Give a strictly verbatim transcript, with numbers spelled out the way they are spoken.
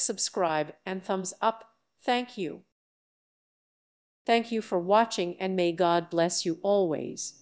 subscribe, and thumbs up. Thank you. Thank you for watching, and may God bless you always.